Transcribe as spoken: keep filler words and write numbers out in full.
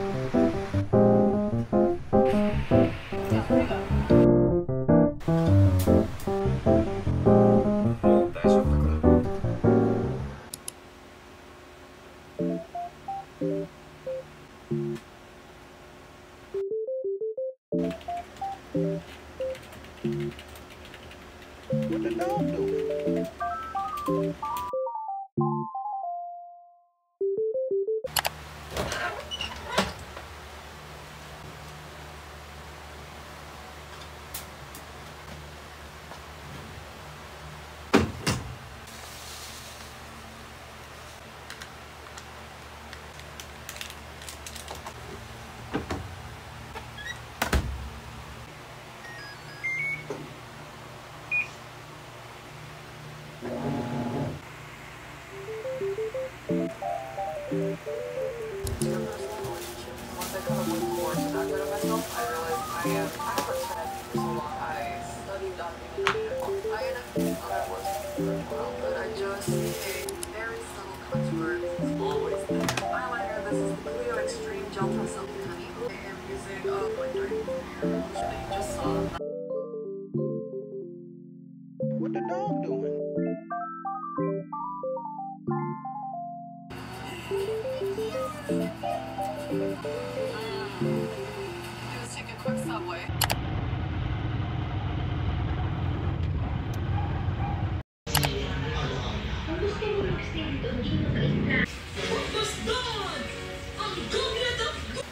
What the dog do? What the dog doing? Mm. Let's take a quick subway. What was that? I'm going at the